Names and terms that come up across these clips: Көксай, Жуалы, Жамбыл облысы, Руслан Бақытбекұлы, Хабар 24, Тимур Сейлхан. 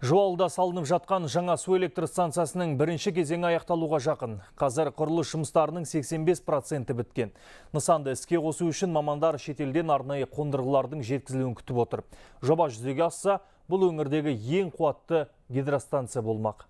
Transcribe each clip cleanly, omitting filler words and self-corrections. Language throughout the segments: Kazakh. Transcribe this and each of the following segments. Жуалда салынып жатқан жаңа су электр станциясының бірінші кезеңі аяқталуға жақын. Қазір құрылыс жұмыстарының 85% біткен. Нысанды іске қосу үшін мамандар шетелден арнайы қондырғылардың жеткізілуін күтіп отыр. Жоба жүзеге асса, бұл өңірдегі ең қуатты гидростанция болмақ.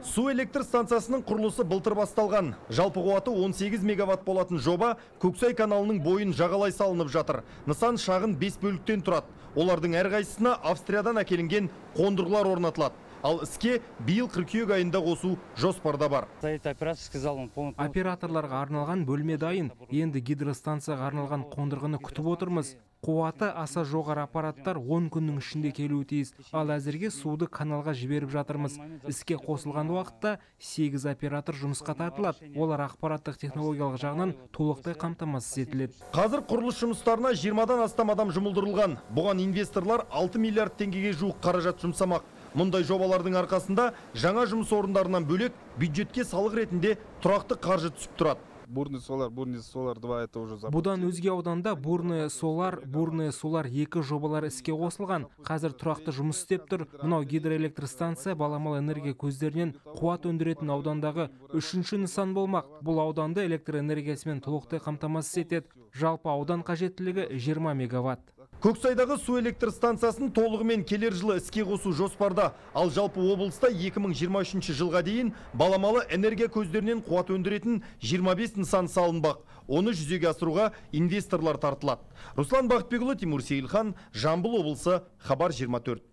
Су электр станциясының құрылысы былтыр басталған. Жалпы қуаты 18 мегаватт болатын жоба Көксай каналының бойын жағалай салынып жатыр. Нысан шағын 5 бөліктен тұрады. Олардың әрқайсысына Австриядан әкелінген қондырғылар орнатылады. Ал іске биыл қыркүйек айында қосу жоспарда бар. Операторларға арналған бөлме дайын. Енді гидростанцияға арналған қондырғыны күтіп отырмыз. Қуаты аса жоғары аппараттар 10 күннің ішінде келуі тиіс. Ал әзірге суды каналға жіберіп жатырмыз. Іске қосылған уақытта 8 оператор жұмысқа тартылады. Олар ақпараттық технологиялық жағынан толықтай қамтамасыз етіледі. Қазір құрылыс жұмыстарына 20-дан астам адам жұмылдырылған. Бұған инвесторлар 6 миллиард теңгеге жуық қаражат жұмсамақ. Мұндай жобалардың арқасында жаңа жұмыс орындарынан бөлек бюджетке салық ретінде тұрақты қаржы түсіп тұрады. Бурный солар 2 это уже запустили. Бұдан өзге ауданда бурный солар 2 жобалар іске қосылған. Қазір тұрақты жұмыс істеп тұр. Мынау гидроэлектростанция баламалы энергия көздерінен қуат өндіретін аудандағы 3-ші нысан болмақ. Бұл ауданды электр энергиясымен толықтай қамтамасыз етеді. Жалпы аудан қажеттілігі 20 мегаватт. Көксайдағы су электр станциясын толығымен келер жылы іске қосу жоспарда. Ал жалпы облыста 2023 жылға дейін баламалы энергия көздерінен қуат өндіретін 25 нысан салынбақ. Оны жүзеге асыруға инвесторлар тартылады. Руслан Бақытбекұлы, Тимур Сейлхан, Жамбыл облысы, Хабар 24.